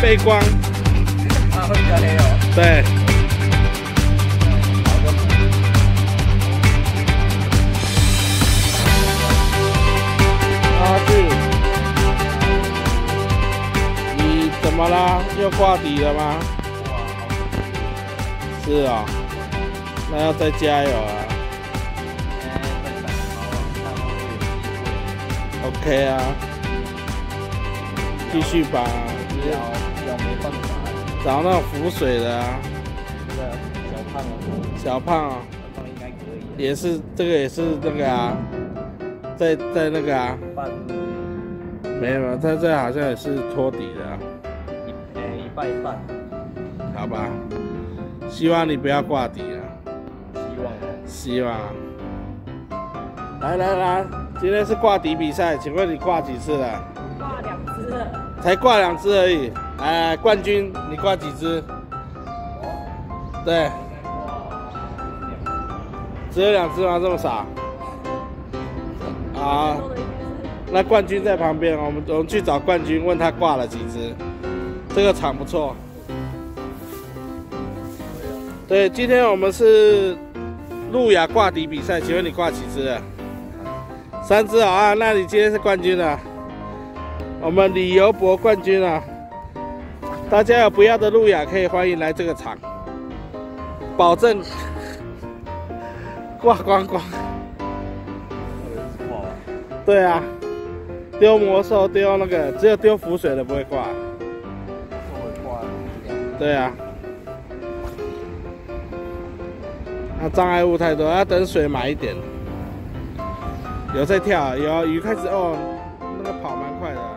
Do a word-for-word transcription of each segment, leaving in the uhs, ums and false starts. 背光。啊，会比较黑哦。对。 怎么啦？又挂底了吗？是啊、哦，那要再加油啊。OK 啊，继续吧。脚脚没办法。找那种浮水的啊。小胖哦。小胖哦。小胖应该可以。也是这个也是那个啊，在在那个啊。没有，他这好像也是托底的啊。 拜拜，好吧，希望你不要挂底啊！希望，希望。来来来，今天是挂底比赛，请问你挂几次了？挂两只了。才挂两只而已。哎、呃，冠军，你挂几只？哦、对，只有两只吗？这么少？啊，那冠军在旁边，我们我们去找冠军，问他挂了几只。 这个场不错。对，今天我们是路亚挂底比赛，请问你挂几只了？三只啊，那你今天是冠军了。我们旅游博冠军啊！大家有不要的路亚可以欢迎来这个场，保证挂光光。对啊，丢魔兽丢那个，只有丢浮水的不会挂。 对啊，那、啊、障碍物太多，要等水满一点。有在跳，有鱼开始哦，那个跑蛮快的、啊。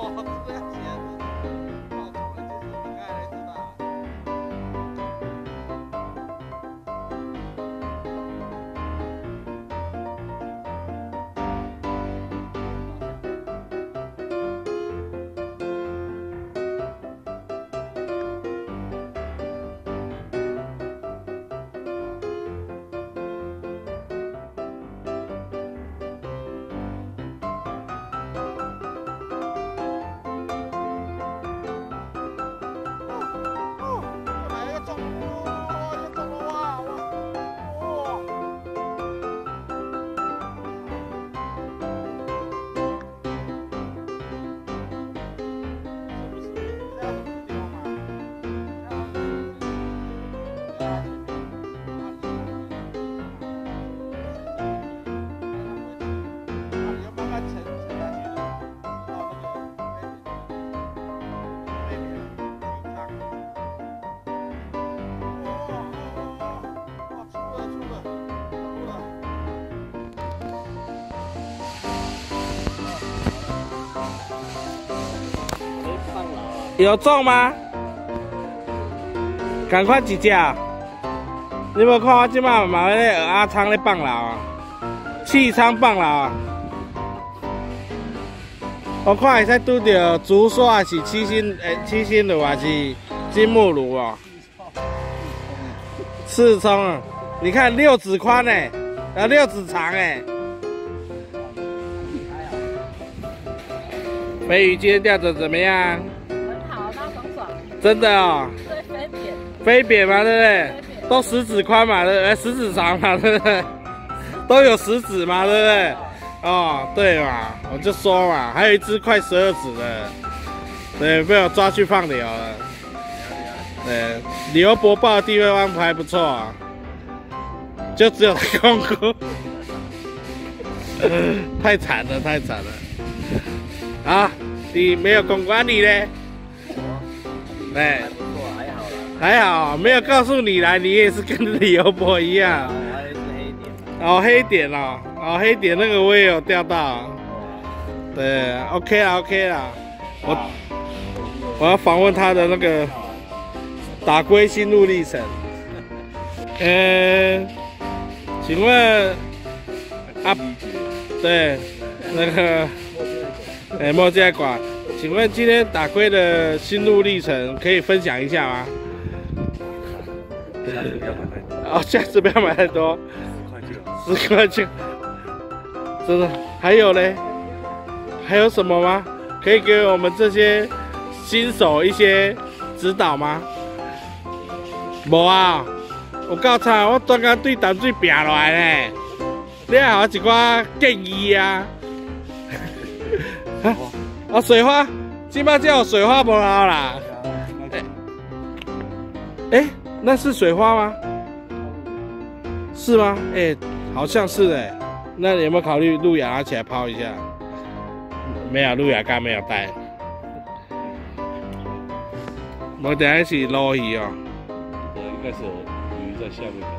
我不要钱。 有中吗？赶快几只啊！你无看我即马嘛咧蚵仔葱咧放流啊，气葱放流啊！我看会使拄着竹刷是七星诶，七星螺还是金目鲈哦？刺葱啊！你看六指宽诶，啊六指长诶。美鱼今天钓得怎么样？ 真的哦，对，飞扁嘛，对不对？都十指宽嘛，对不对？十指长嘛，对不对？都有十指嘛，对不对？哦，对嘛，我就说嘛，还有一只快十二指的，对，被我抓去放流了。对，刘伯豹的地位安排不错啊，就只有他功夫，太惨了，太惨了。啊，你没有公关你嘞？ 哎，还不错，还好啦，还好，没有告诉你来，你也是跟李油伯一样。还是黑点。哦，黑点哦，哦，黑点那个我也有钓到。对 ，OK 啦 ，OK 啦。我我要访问他的那个打龟心路历程。嗯，请问啊，对，那个哎，莫在管。 请问今天打龟的心路历程可以分享一下吗？下次不要买太多。哦，下次不要买太多。十块就。十块就。真的？还有嘞？还有什么吗？可以给我们这些新手一些指导吗？无啊，有够差，我专工对淡水拼落来嘞。你也好一寡建议啊。啊 啊，水花，今摆叫水花不捞啦。哎、欸，那是水花吗？是吗？哎、欸，好像是哎、欸。那你有没有考虑路亚拿起来抛一下？没有，路亚刚没有带。我等一下一起捞鱼哦。应该是有鱼在下面。